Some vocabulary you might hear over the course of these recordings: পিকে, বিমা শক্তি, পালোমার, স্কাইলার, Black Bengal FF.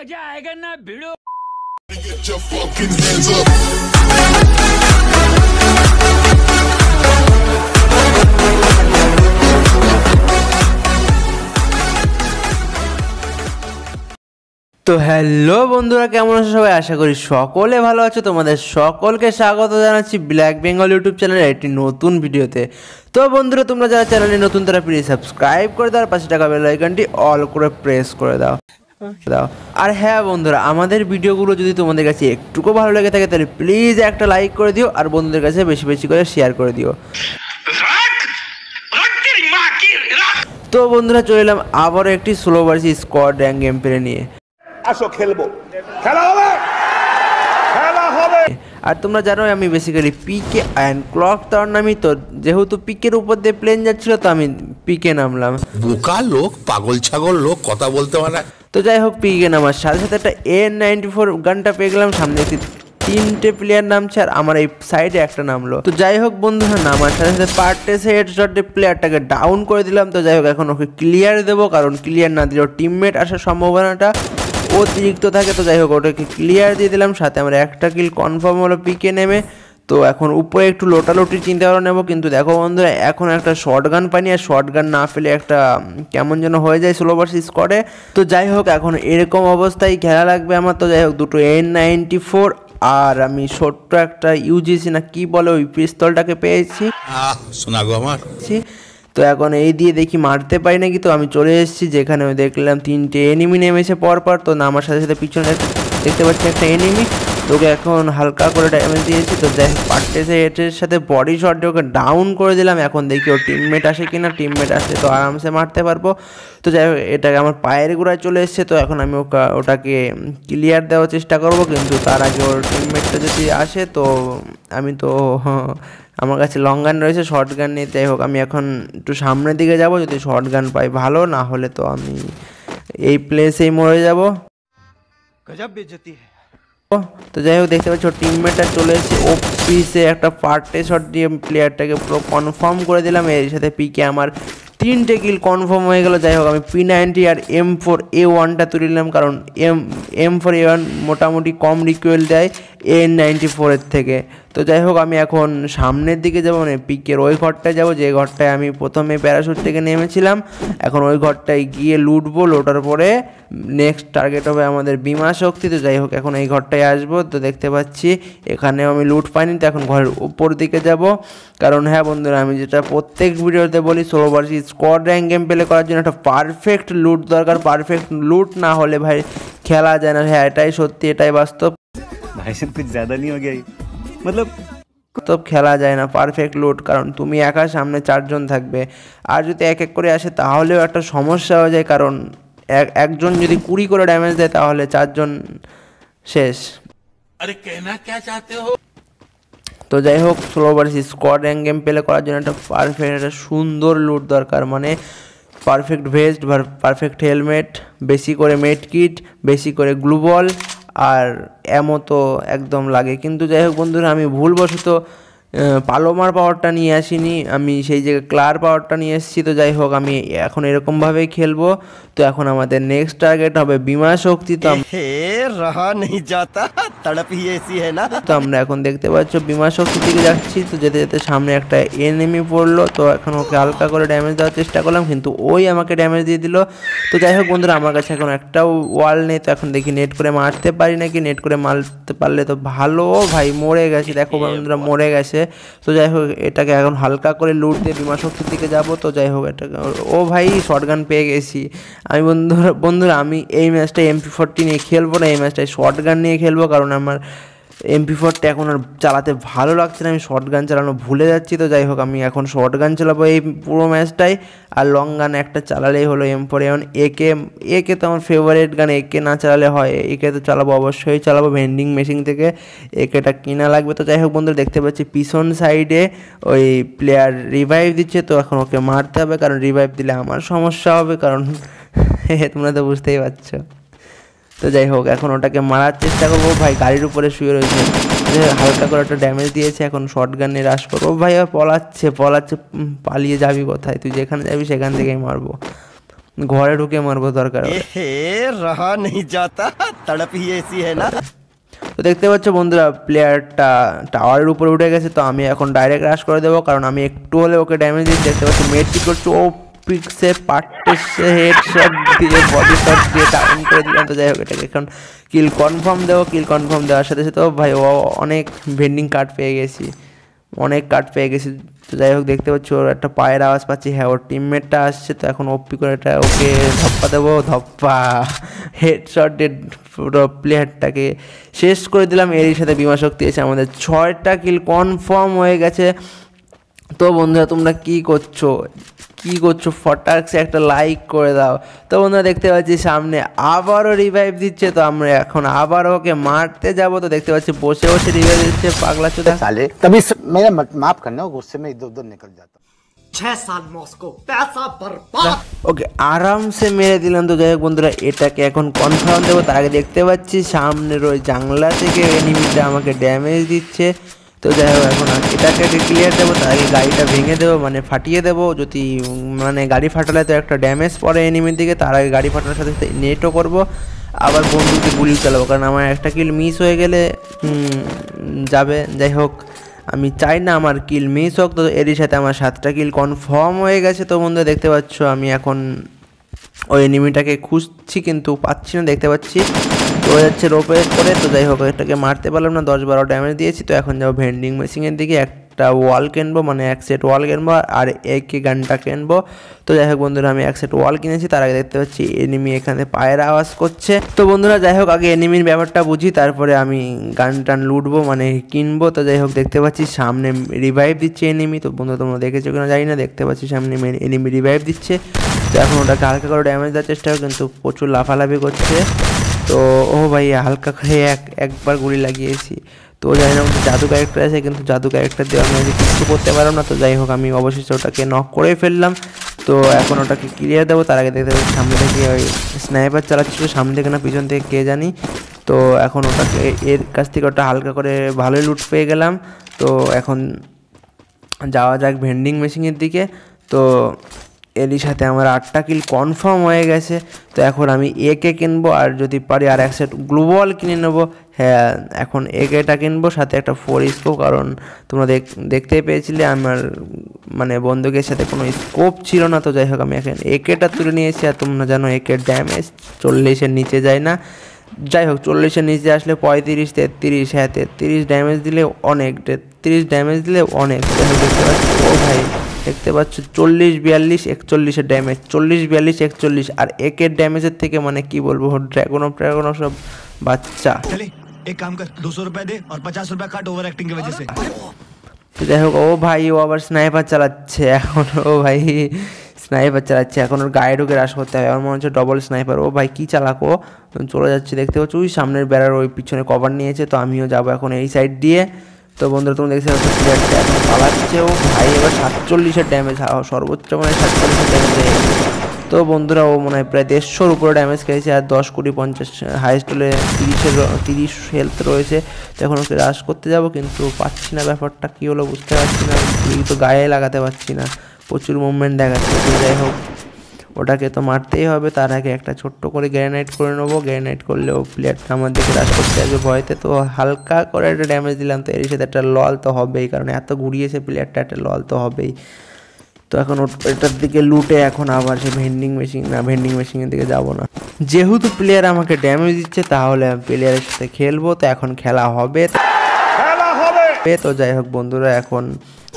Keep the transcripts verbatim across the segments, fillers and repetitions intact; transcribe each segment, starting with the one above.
मजा आएगा ना भिड़ो। तो हेलो बंधुरा केमन आछो सबाई, आशा करी सकले भालो आछो। तोमादेर सकलके स्वागत जानाच्छि ब्लैक बेंगल यूट्यूब चैनले एकटी नतून भिडियोते। तो बंधुरा तोमरा जारा चैनले नतून तारा प्लिज सबस्क्राइब करे दाओ, पाशे थाका बेल आइकनटी अल करे प्रेस करे दाओ दाओ। और हाँ बंधुरा, आमादेर भिडियोगुलो जोदि तोमादेर काछे एकटुकु भालो लेगे थाके ताहले प्लिज एकटा लाइक करे दिओ और बंधुदेर काछे बेशि बेशि करे शेयर करे दिओ। तो बंधुरा चले एलाम आबार एकटी solo versus squad rank game play निये। আর তোমরা জানো আমি বেসিক্যালি পিকে অ্যান্ড ক্লক তার নামই, তো যেহেতু পিকের উপর দিয়ে প্লেন যাচ্ছিল তো আমি পিকে নামলাম। বোকা লোক, পাগল ছাগল লোক, কথা বলতে পারে না। তো যাই হোক, পিকে নামার সাথে সাথে একটা এ নাইনটি ফোর গানটা পেয়ে গেলাম। সামনে একটি তিনটে প্লেয়ার নামছে আর আমার এই সাইডে একটা নামলো। তো যাই হোক বন্ধুরা, নামার সাথে সাথে পার্টেসে হেডশট দিয়ে প্লেয়ারটাকে ডাউন করে দিলাম। তো যাই হোক, এখন ওকে ক্লিয়ার দেবো, কারণ ক্লিয়ার না দিলেও টিমমেট আসার সম্ভাবনাটা অতিরিক্ত থাকে। তো যাই হোক, ওটাকে ক্লিয়ার দিয়ে দিলাম। সাথে আমরা একটা কিল কনফার্ম হলো পিকে নেমে। তো এখন উপরে একটু লোটালোটি চিন্তা করে নেবো, কিন্তু দেখো বন্ধুরা এখন একটা শর্ট গান পাইনি, আর শর্ট গান না পেলে একটা কেমন যেন হয়ে যায় ষোলো ভার্সেস স্কোয়াডে। তো যাই হোক, এখন এরকম অবস্থায় খেলা লাগবে আমার। তো যাই হোক, দুটো এন নাইনটি ফোর আর আমি ছোট্ট একটা ইউজিসি না কি বলে ওই পিস্তলটাকে পেয়েছি, শোনা গো আমার। তো এখন এই দিয়ে দেখি মারতে পারি নাকি। তো আমি চলে এসেছি যেখানে আমি দেখলাম তিনটে এনিমি নেমেছে পরপর। তো নামার সাথে সাথে পিছনে দেখতে পাচ্ছি একটা এনিমি, তোকে এখন হালকা করে ড্যামেজ দিয়েছি। তো দেখ পার্টেসে এটের সাথে বডি শট দিয়ে ওকে ডাউন করে দিলাম। এখন দেখি ওর টিমমেট আসে কিনা, টিমমেট আসে তো আরামসে মারতে পারবো। তো যাই হোক, এটাকে আমার পায়ের গোড়ায় চলে এসছে। তো এখন আমি ওকে ওটাকে ক্লিয়ার দেওয়ার চেষ্টা করব, কিন্তু তার আগে ওর টিমমেটটা যদি আসে তো আমি তো আমার কাছে লং গান রয়েছে, শর্ট গান নিয়ে। যাই হোক, আমি এখন একটু সামনের দিকে যাব, যদি শর্ট গান পাই ভালো, না হলে তো আমি এই প্লেসেই মরে যাব। তো যাই হোক, দেখতে পাচ্ছ টিমমেটটা চলে এসেছে ওপিসে, একটা পার্টে শট দিয়ে প্লেয়ারটাকে পুরো কনফার্ম করে দিলাম। এর সাথে পিকে আমার তিনটে কিল কনফার্ম হয়ে গেল। যাই হোক, আমি পি নাইনটি আর এম ফোর এ ওয়ানটা তুলে নিলাম, কারণ M M four A one মোটামুটি কম রিকোয়েল দেয় এন নাইনটি ফোরের থেকে। তো যাই হোক, আমি এখন সামনের দিকে যাবো, মানে পিকের ওই ঘরটায় যাবো যে ঘরটায় আমি প্রথমে প্যারাশুট থেকে নেমেছিলাম। এখন ওই ঘরটায় গিয়ে লুটবো, লোটার পরে নেক্সট টার্গেট হবে আমাদের বিমা শক্তি। তো যাই হোক, এখন এই ঘরটায় আসবো। তো দেখতে পাচ্ছি এখানেও আমি লুট পাইনি, তো এখন ঘরের ওপর দিকে যাব, কারণ হ্যাঁ বন্ধুরা আমি যেটা প্রত্যেক ভিডিওতে বলি, solo versus squad rank game play করার জন্য একটা পারফেক্ট লুট দরকার। পারফেক্ট লুট না হলে ভাই খেলা যায় না। হ্যাঁ এটাই সত্যি, এটাই বাস্তব। ভাই সব কিছু ज़्यादा नहीं हो गया मतलब তো খেলা যায় না পারফেক্ট লুট, কারণ তুমি একা, সামনে চারজন থাকবে, আর যদি এক এক করে আসে তাহলেও একটা সমস্যা হয়ে যায়, কারণ এক একজন যদি কুড়ি করে ড্যামেজ দেয় তাহলে চারজন শেষ। আরে কেনা কে চাইতে হো। তো যাই হোক, solo versus squad rank game play করার জন্য একটা পারফেক্ট, একটা সুন্দর লুট দরকার, মানে পারফেক্ট ভেস্ট, পারফেক্ট হেলমেট, বেশি করে মেড কিট, বেশি করে গ্লু বল আর এমও তো একদম লাগে। কিন্তু যাই হোক বন্ধুরা, আমি ভুলবশত পালোমার পাওয়ারটা নিয়ে আসিনি, আমি সেই জায়গায় ক্লার পাওয়ারটা নিয়ে এসেছি। তো যাই হোক, আমি এখন এরকমভাবেই খেলবো। তো এখন আমাদের নেক্সট টার্গেট হবে বিমা শক্তি। তো আমরা এখন দেখতে পাচ্ছ বিমা শক্তি দিকে যাচ্ছি। তো যেতে যেতে সামনে একটা এনিমি পড়লো, তো এখন ওকে হালকা করে ড্যামেজ দেওয়ার চেষ্টা করলাম, কিন্তু ওই আমাকে ড্যামেজ দিয়ে দিল। তো যাই হোক বন্ধুরা, আমার কাছে এখন একটাও ওয়াল নেই। তো এখন দেখি নেট করে মারতে পারি নাকি, নেট করে মারতে পারলে তো ভালো। ভাই মরে গেছে, দেখো বন্ধুরা মরে গেছে। তো যাই হোক, এটাকে এখন হালকা করে লুট দিয়ে বিমা শক্তির দিকে যাবো। তো যাই হোক, এটাকে ও ভাই শর্টগান পেয়ে গেছি আমি। বন্ধুরা বন্ধুরা আমি এই ম্যাচটা এমপি ফোরটি নিয়ে খেলবো না, এই ম্যাচটায় শর্টগান নিয়ে খেলবো, কারণ আমার এমপি ফোরটা এখন আর চালাতে ভালো লাগছে না, আমি শর্টগান চালানো ভুলে যাচ্ছি। তো যাই হোক, আমি এখন শর্টগান চালাবো এই পুরো ম্যাচটাই, আর লং গান একটা চালালেই হলো এম ফোর এমন একে। একে তো আমার ফেভারিট গান, একে না চালালে হয়? একে তো চালাবো, অবশ্যই চালাবো। ভেন্ডিং মেশিন থেকে একেটা কিনা লাগবে। তো যাই হোক বন্ধুরা, দেখতে পাচ্ছি পিছন সাইডে ওই প্লেয়ার রিভাইভ দিচ্ছে। তো এখন ওকে মারতে হবে, কারণ রিভাইভ দিলে আমার সমস্যা হবে, কারণ তোমরা তো বুঝতেই পারছো। তো যাই হোক, এখন ওটাকে মারার চেষ্টা করবো। ভাই গাড়ির উপরে শুয়ে রয়েছে, হালকা করে একটা ড্যামেজ দিয়েছে। এখন শর্ট গান নিয়ে রাশ করবো। ভাই পলাচ্ছে পলাচ্ছে, পালিয়ে যাবি কোথায়? তুই যেখানে যাবি সেখান থেকেই মারবো। घरे ढुके मरबो दरकार रहा नहीं जाता तड़प ही ऐसी है ना। तो देखते पाच्छो बंधुरा प्लेयारटा टावारेर ऊपर उठे गेছে। तो आमी एखन डायरेक्ट राश करे देব कारण आमी एकটু হলে ওকে ড্যামেজ দিতে দেখতে পাচ্ছি। মেট কি করছে ও পিক সে পাটে সে হেডশট দিয়ে বডি শট দিয়ে ডাউন করে দিলাম। তো যাই হোক এটাকে এখন কিল কনফার্ম দেব। কিল কনফার্ম দেওয়ার সাথে সাথে তো ভাই ও অনেক ভেন্ডিং কার্ড পেয়ে গেছি অনেক কার্ড পেয়ে গেছি। তো যাই হোক দেখতে পাচ্ছি ওর একটা পায়ের আওয়াজ পাচ্ছি। হ্যাঁ ওর টিমমেটটা আসছে। তো এখন ওপি করে এটা ওকে ধপ্পা দেবো। ধপ্পা হেডশট দিয়ে পুরো প্লেয়ারটাকে শেষ করে দিলাম। এরই সাথে বিমা শক্তি এসে আমাদের ছয়টা কিল কনফার্ম হয়ে গেছে। তো বন্ধুরা তোমরা কী করছো কী করছো ফটাক্সে একটা লাইক করে দাও। তো বন্ধুরা দেখতে পাচ্ছি সামনে আবারও রিভাইভ দিচ্ছে। তো আমরা এখন আবার ওকে মারতে যাব। তো দেখতে পাচ্ছি বসে বসে রিভাইভ দিচ্ছে পাগলা চোদা সালে। তবে মেরা মাফ করনা गुस्से में इधर उधर निकल जाता। छह साल मस्को पैसा बर्बाद। ओके आराम से मेरे दिलान। तो যাই হোক বন্ধুরা এটাকে এখন কনফার্ম দেব। তার আগে দেখতে পাচ্ছি সামনের ওই জাংলা থেকে এনিমিটা আমাকে ড্যামেজ দিচ্ছে। তো যাই হোক এখন এটাকে ক্লিয়ার দেবো। তার আগে গাড়িটা ভেঙে দেবো মানে ফাটিয়ে দেবো। যদি মানে গাড়ি ফাটালে তো একটা ড্যামেজ পড়ে এনিমির দিকে। তার আগে গাড়ি ফাটানোর সাথে সাথে নেটও করবো আবার বন্ধুকে গুলি চালাবো কারণ আমার একটা কিল মিস হয়ে গেলে যাবে। যাই হোক আমি চাই না আমার কিল মিস হোক। তো এরই সাথে আমার সাতটা কিল কনফার্ম হয়ে গেছে। তো বন্ধুরা দেখতে পাচ্ছ আমি এখন ওই এনিমিটাকে খুঁজছি কিন্তু পাচ্ছি না। দেখতে পাচ্ছি তো যাচ্ছে রোপে করে। তো যাই হোক এটাকে মারতে পারলাম না দশ বারো ড্যামেজ দিয়েছি। তো এখন যাবো ভেন্ডিং মেশিনের দিকে একটা ওয়াল কিনবো মানে এক সেট ওয়াল কিনবো আর এক গানটা কিনবো। তো যাই হোক বন্ধুরা আমি এক সেট ওয়াল কিনেছি। তার আগে দেখতে পাচ্ছি এনিমি এখানে পায়ের আওয়াজ করছে। তো বন্ধুরা যাই হোক আগে এনিমির ব্যাপারটা বুঝি তারপরে আমি গান টান লুটবো মানে কিনবো। তো যাই হোক দেখতে পাচ্ছি সামনে রিভাইভ দিচ্ছে এনিমি। তো বন্ধুরা তোমরা দেখেছো কিনা জানি না। দেখতে পাচ্ছি সামনে এনিমি রিভাইভ দিচ্ছে। তো এখন ওটাকে হালকা করে ড্যামেজ দেওয়ার চেষ্টা কিন্তু প্রচুর লাফালাফি করছে। তো ও ভাই হালকা করে এক একবার গুলি লাগিয়েছি। তো যাই হোক জাদু ক্যারেক্টার আছে কিন্তু জাদু ক্যারেক্টার দিয়ে আমি কিছু করতে পারলাম না। তো যাই হোক আমি অবশেষে ওটাকে নক করে ফেললাম। তো এখন ওটাকে ক্লিয়ার দেবো। তার আগে দেখতে পাচ্ছি সামনে থেকে ওই স্নাইপার চালাচ্ছিল সামনে থেকে না পিছন থেকে কে জানি। তো এখন ওটাকে এর কাছ থেকে ওটা হালকা করে ভালোই লুট পেয়ে গেলাম। তো এখন যাওয়া যাক ভেন্ডিং মেশিনের দিকে। তো এরই সাথে আমার আটটা কিল কনফার্ম হয়ে গেছে। তো এখন আমি একে কিনবো আর যদি পারি আর এক সেট গ্লোবাল কিনে নেবো। হ্যাঁ এখন একেটা কিনবো সাথে একটা ফোর স্কোপ কারণ তোমরা দেখতে পেয়েছিলে আমার মানে বন্দুকের সাথে কোনো স্কোপ ছিল না। তো যাই হোক আমি এখন একেটা তুলে নিয়েছি। আর তোমরা জানো একের ড্যামেজ চল্লিশের নিচে যায় না। যাই হোক চল্লিশের নিচে আসলে পঁয়ত্রিশ তেত্রিশ হ্যাঁ তেত্রিশ ড্যামেজ দিলে অনেক তেত্রিশ ড্যামেজ দিলে অনেক। ও ভাই দেখতে পাচ্ছ চল্লিশ বিয়াল্লিশ একচল্লিশের ড্যামেজ চল্লিশ বিয়াল্লিশ একচল্লিশ আর একের ড্যামেজের থেকে মানে কি বলবো ড্রাগন অফ ড্রাগন অফ সব বাচ্চা। যাই হোক ও ভাই ও আবার স্নাইপার চালাচ্ছে এখন। ও ভাই স্নাইপার চালাচ্ছে এখন ওর গায়ে ঢুকে রাশ করতে হবে। আমার মনে হচ্ছে ডবল স্নাইপার। ও ভাই কী চালাক ও চলে যাচ্ছে। দেখতে পাচ্ছ ওই সামনের বেড়ার ওই পিছনে কভার নিয়েছে। তো আমিও যাবো এখন এই সাইড দিয়ে। তো বন্ধুরা তুমি দেখতে পাচ্ছ প্লেয়ারটা এখন পালাচ্ছে। ও ভাই এবার সাতচল্লিশের ড্যামেজ সর্বোচ্চ মানে সাতচল্লিশের ড্যামেজ হয়ে গেছে। তো বন্ধুরা ও মনে হয় প্রায় দেড়শোর উপরে ড্যামেজ খেয়েছে আর দশ কুড়ি পঞ্চাশ হাইস্ট হলে তিরিশের তিরিশ হেলথ রয়েছে। তো এখন ওকে রাশ করতে যাবো কিন্তু পাচ্ছি না। ব্যাপারটা কী হলো বুঝতে পারছি না। গুলি তো গায়ে লাগাতে পারছি না প্রচুর মুভমেন্ট দেখাচ্ছে। তো যাই হোক ওটাকে তো মারতেই হবে। তার আগে একটা ছোট্ট করে গ্রেনাইট করে নেবো। গ্রেনাইট করলেও প্লেয়ারটা আমার দিকে রাশ করতে আসবে ভয়তে। তো হালকা করে একটা ড্যামেজ দিলাম। তো এর সাথে একটা লল তো হবেই কারণ এত ঘুরিয়েছে প্লেয়ারটা একটা লল তো হবেই। তো এখন এটার দিকে লুটে এখন আবার সে ভেন্ডিং মেশিন না ভেন্ডিং মেশিনের দিকে যাব না যেহেতু প্লেয়ার আমাকে ড্যামেজ দিচ্ছে তাহলে আমি প্লেয়ারের সাথে খেলবো। তো এখন খেলা হবে তো যাই হোক বন্ধুরা এখন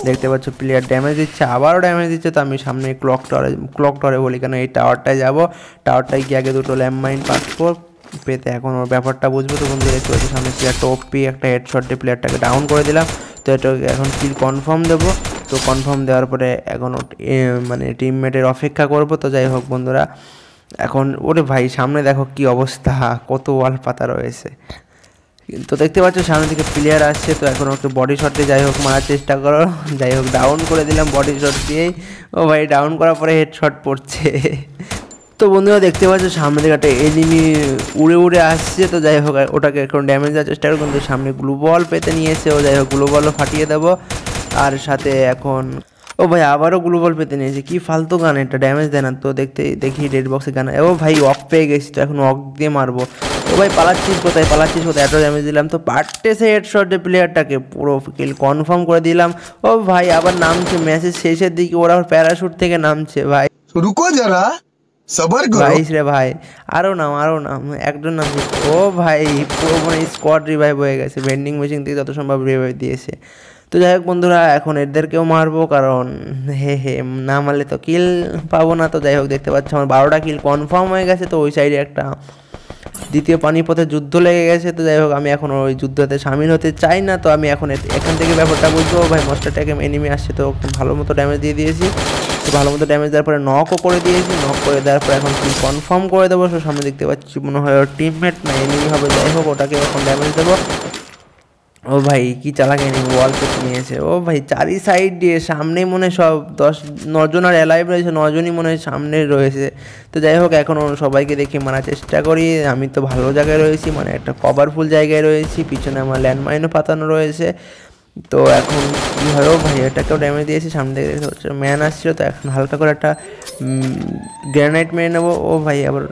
দেখতে পাচ্ছ প্লেয়ার ড্যামেজ দিচ্ছে আবারও ড্যামেজ দিচ্ছে। তো আমি সামনে ক্লক টাওয়ারে ক্লক টাওয়ারে বলি কেন এই টাওয়ারটায় যাবো। টাওয়ারটায় গিয়ে আগে দুটো ল্যাম্প মাইন পাস কর পেতে এখন ওর ব্যাপারটা বুঝবো। তো বন্ধুরা দেখতে পাচ্ছি সামনে প্লেয়ারটা ওপি একটা হেডশট দিয়ে প্লেয়ারটাকে ডাউন করে দিলাম। তো এটাকে এখন কিল কনফার্ম দেবো। তো কনফার্ম দেওয়ার পরে এখন মানে টিমমেটের অপেক্ষা করবো। তো যাই হোক বন্ধুরা এখন ওরে ভাই সামনে দেখো কি অবস্থা কত ওয়াল পাতা রয়েছে। তো দেখতে পাচ্ছ সামনে থেকে প্লেয়ার আসছে। তো এখন ওকে বডি শট দিয়ে যাই হোক মারার চেষ্টা করো। যাই হোক ডাউন করে দিলাম বডি শট দিয়েই। ও ভাই ডাউন করার পরে হেড শট পড়ছে। তো বন্ধুরা দেখতে পাচ্ছ সামনে থেকে একটা এনিমি উড়ে উড়ে আসছে। তো যাই হোক ওটাকে এখন ড্যামেজ দেওয়ার চেষ্টা করো কিন্তু সামনে গ্লু বল পেতে নিয়েছে। ও যাই হোক গ্লু বলও ফাটিয়ে দেবো আর সাথে এখন ও ओ भाई आबारों ग्लोबल पेते नहीं कि फालतू गान एटा डैमेज देना तो देखते देखी रेड बक्स गान ओ भाई वॉक पे गेছি तो এখন वॉक দিয়ে মারবো ओ भाई পালাচ্ছিস কোথায় পালাচ্ছিস কোথায় এত ড্যামেজ দিলাম তো পার্টে সে হেডশট দিয়ে প্লেয়ারটাকে পুরো কিল কনফার্ম করে দিলাম ও ভাই আবার নামছে মেসেজ শেষের দিকে ওরা প্যারাশুট থেকে নামছে ভাই रुको जरा सबर करो गाइस रे भाई আরো নাম আরো নাম একজন নাম ও ভাই পুরো মানে স্কোয়াড রিভাইভ হয়ে গেছে ভেন্ডিং মেশিন থেকে যত সম্ভব রিভাইভ দিয়েছে तो যাই হোক বন্ধুরা এখন এদেরকেও মারবো কারণ হে হে না মারলে তো কিল পাবো না তো যাই হোক দেখতে পাচ্ছ আমার বারোটা কিল কনফার্ম হয়ে গেছে तो ওই সাইডে একটা দ্বিতীয় পানিপথে যুদ্ধ লেগে গেছে তো যাই হোক আমি এখন ওই যুদ্ধতে শামিল হতে চাই না তো আমি এখন এখান থেকে ব্যাপারটা বুঝবো ভাই মনস্টারটাকে এনিমি আসছে তো ভালো মতো ড্যামেজ দিয়ে দিয়েছি तो ভালো মতো ড্যামেজ দেওয়ার পরে নকও করে দিয়েছি নক করে দেওয়ার পরে এখন কি কনফার্ম করে দেবো তো সামনে দেখতে পাচ্ছি মনে হয় ওর টিমমেট না এনিমি হবে যাই হোক ওটাকে এখন ড্যামেজ দেবো ओ भाई की चला गया नहीं वॉल पे नहीं ओ भाई चारी साइड दिए सामने मन सब दस नौ जन और एलाइव रही है नौ जन ही मन सामने रही है तो जाइ होक एखोनो सबाइके देखे मारा चेष्टा करी आमी तो भालो जगह रही मैं एक कवरफुल जगह रही पीछने आमार लैंडमाइनও पातानो रही है তো এখন কি হলো ভাই এটাকেও ড্যামেজ দিয়েছি সামনে থেকে দেখতে ম্যান আসছিল তো এখন হালকা করে একটা গ্রানাইট মেরে নেবো ও ভাই আবার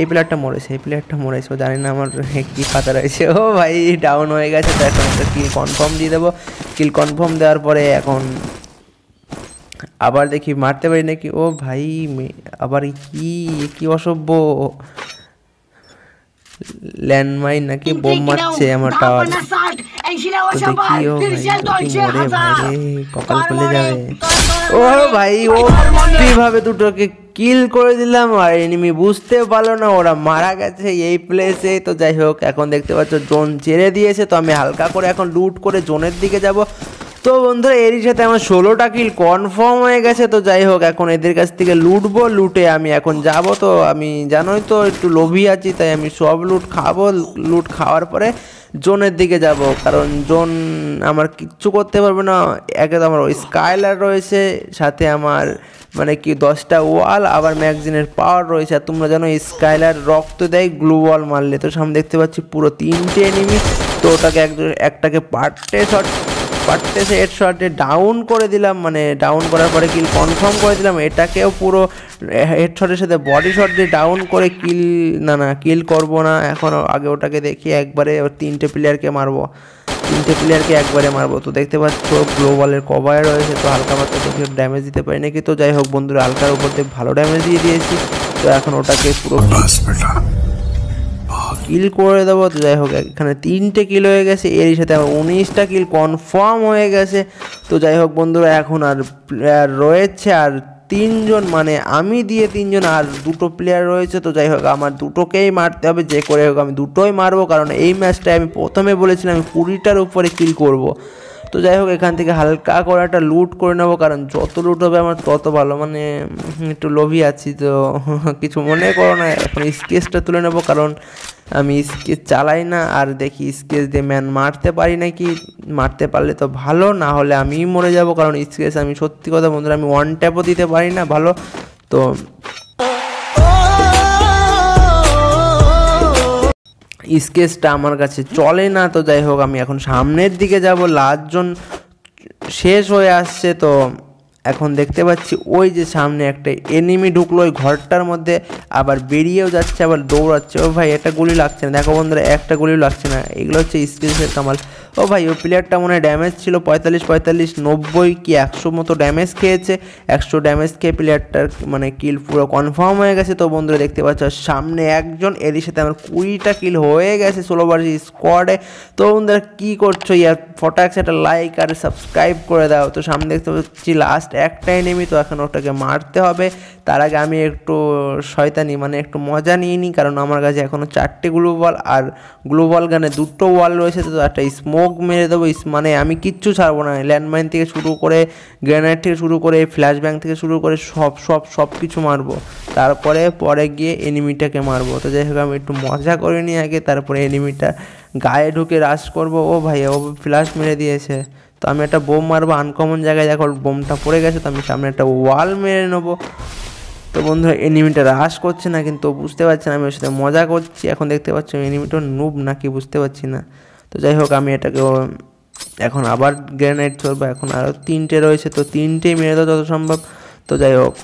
এই প্লেয়ারটা মরেছে এই প্লেয়ারটা মরেছে ও জানি না আমার কি পাতা রয়েছে ও ভাই ডাউন হয়ে গেছে তো এখন একটা কিল কনফার্ম দিয়ে দেবো কিল কনফার্ম দেওয়ার পরে এখন আবার দেখি মারতে পারি নাকি ও ভাই আবার কি কি অসভ্য लैंडमाइन ना कि बोम मारছে আমার টাওয়ার কপাল খুলে যাবে ও ভাই ও কিভাবে দুটোকে কিল করে দিলাম আর এনিমি বুঝতে পারলো না ওরা মারা গেছে এই প্লেসে তো যাই হোক এখন দেখতে পাচ্ছ জোন ছেড়ে দিয়েছে তো আমি হালকা করে এখন লুট করে জোনের দিকে যাব তো বন্ধুরা এরই সাথে আমার ষোলোটা কিল কনফার্ম হয়ে গেছে তো যাই হোক এখন এদের কাছ থেকে লুটবো লুটে আমি এখন যাব তো আমি জানোই তো একটু লোভী আছি তাই আমি সব লুট খাবো লুট খাওয়ার পরে জোনের দিকে যাব কারণ জোন আমার কিচ্ছু করতে পারবে না একে তো আমার স্কাইলার রয়েছে সাথে আমার মানে কি দশটা ওয়াল আবার ম্যাগজিনের পাওয়ার রয়েছে আর তোমরা জানো স্কাইলার রক্ত দেয় গ্লু ওয়াল মারলে তো সামনে দেখতে পাচ্ছি পুরো তিনটে এনিমি তো ওটাকে একটাকে পার্টে শট পার্টে সে হেড শটে ডাউন করে দিলাম মানে ডাউন করার পরে কিল কনফার্ম করে দিলাম এটাকেও পুরো হেড শটের সাথে বডি শট দিয়ে ডাউন করে কিল না না কিল করব না এখন আগে ওটাকে দেখি একবারে তিনটে প্লেয়ারকে মারবো তিনটে প্লেয়ারকে একবারে মারবো তো দেখতে পাচ্ছ গ্লোবালের কভার রয়েছে তো হালকা মাত্র দেখে ড্যামেজ দিতে পারি নাকি তো যাই হোক বন্ধুরা হালকার উপর দিয়ে ভালো ড্যামেজ দিয়ে দিয়েছি তো এখন ওটাকে পুরো কিল করে দেবো তো যাই হোক এখানে তিনটে কিল হয়ে গেছে এরই সাথে আমার উনিশটা কিল কনফার্ম হয়ে গেছে তো যাই হোক বন্ধুরা এখন আর প্লেয়ার রয়েছে আর তিনজন মানে আমি দিয়ে তিনজন আর দুটো প্লেয়ার রয়েছে তো যাই হোক আমার দুটোকেই মারতে হবে যে করে হোক আমি দুটোই মারবো কারণ এই ম্যাচটায় আমি প্রথমে বলেছিলাম আমি কুড়িটার উপরে কিল করবো তো যাই হোক এখান থেকে হালকা করে একটা লুট করে নেবো কারণ যত লুট হবে আমার তত ভালো মানে একটু লোভী আছি তো কিছু মনে করো না এখন স্কেচটা তুলে নেবো কারণ আমি স্কেচ চালাই না আর দেখি স্কেচ দিয়ে ম্যান মারতে পারি নাকি মারতে পারলে তো ভালো না হলে আমি মরে যাব কারণ স্কেচ আমি সত্যি কথা বন্ধুরা আমি ওয়ান ট্যাপও দিতে পারি না ভালো তো স্কেচটা আমার কাছে চলে না তো যাই হোক আমি এখন সামনের দিকে যাব লাস্ট জোন শেষ হয়ে আসছে তো এখন দেখতে পাচ্ছি ওই যে সামনে একটা এনিমি ঢুকলো ওই ঘরটার মধ্যে আবার বেরিয়েও যাচ্ছে আবার দৌড়াচ্ছে ও ভাই একটা গুলি লাগছে না দেখো বন্ধুরা একটা গুলিও লাগছে না এগুলো হচ্ছে স্কেচের কামাল ও ভাই ওই প্লেয়ারটা মনে হয় ড্যামেজ ছিল পঁয়তাল্লিশ পঁয়তাল্লিশ নব্বই কি একশো মতো ড্যামেজ খেয়েছে একশো ড্যামেজ খেয়ে প্লেয়ারটার মানে কিল পুরো কনফার্ম হয়ে গেছে তো বন্ধুরা দেখতে পাচ্ছ সামনে একজন এরই সাথে আমার কুড়িটা কিল হয়ে গেছে ষোলো বার্জি স্কোয়াডে তো বন্ধুরা কী করছো ইয়ার ফটাক্স একটা লাইক আর সাবস্ক্রাইব করে দাও তো সামনে দেখতে পাচ্ছি লাস্ট একটা এনিমি তো এখন ওটাকে মারতে হবে তার আগে আমি একটু শয়তানি মানে একটু মজা নিয়ে নিই কারণ আমার কাছে এখনও চারটে গ্লু বল আর গ্লু বল গানে দুটো ওয়াল রয়েছে তো একটা স্মোক মেরে দেবো মানে আমি কিচ্ছু ছাড়বো না ল্যান্ডমাইন থেকে শুরু করে গ্রেনেড থেকে শুরু করে ফ্ল্যাশ ব্যাং থেকে শুরু করে সব সব সব কিছু মারবো তারপরে পরে গিয়ে এনিমিটাকে মারবো তো যাই হোক আমি একটু মজা করে নিই আগে তারপরে এনিমিটা গায়ে ঢুকে রাশ করবো ও ভাই ও ফ্ল্যাশ মেরে দিয়েছে তো আমি একটা বোম মারবো আনকমন জায়গায় দেখো বোমটা পড়ে গেছে তো আমি সামনে একটা ওয়াল মেরে নেবো তো বন্ধুরা এনিমিটা রাশ করছে না কিন্তু বুঝতে পারছি না আমি ওর সাথে মজা করছি এখন দেখতে পাচ্ছি এনিমিটা নুব নাকি বুঝতে পারছি না তো যাই হোক আমি এটাকে এখন আবার গ্রেনেড ছড়বো। এখন আরও তিনটে রয়েছে, তো তিনটেই মেরে দাও যত সম্ভব। তো যাই হোক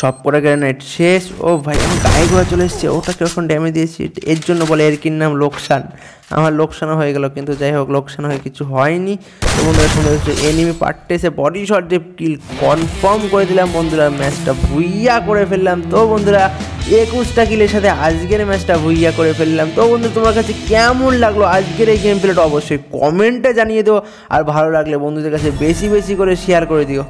সব করে গ্রেনেড শেষ। ও ভাই আমি গায়ে ঘোড়া চলে এসেছি, ওটাকে এখন ড্যামে দিয়েছি। এর জন্য বলে এর কির নাম লোকসান। আমার লোকসানও হয়ে গেল, কিন্তু যাই হোক লোকসান হয়ে কিছু হয়নি। তো বন্ধুরা শুনে হচ্ছে এনিমি পার্টে এসে বডি শট দিয়ে কিল কনফার্ম করে দিলাম। বন্ধুরা ম্যাচটা ভুইয়া করে ফেললাম। তো বন্ধুরা একুশটা কিলের সাথে আজকের ম্যাচটা ভুইয়া করে ফেললাম। তো বন্ধু তোমার কাছে কেমন লাগলো আজকের এই গেম প্লেটা অবশ্যই কমেন্টে জানিয়ে দিও, আর ভালো লাগলে বন্ধুদের কাছে বেশি বেশি করে শেয়ার করে দিও।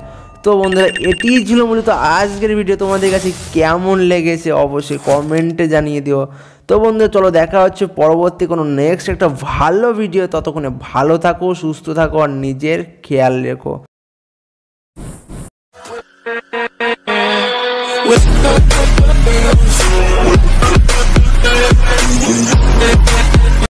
তো বন্ধুরা এটিই ছিল মূলত আজকের ভিডিও। তোমাদের কাছে কেমন লেগেছে অবশ্যই কমেন্টে জানিয়ে দিও। তো বন্ধুরা চলো দেখা হচ্ছে পরবর্তী কোনো নেক্সট একটা ভালো ভিডিও। ততক্ষণে ভালো থাকো, সুস্থ থাকো আর নিজের খেয়াল রেখো।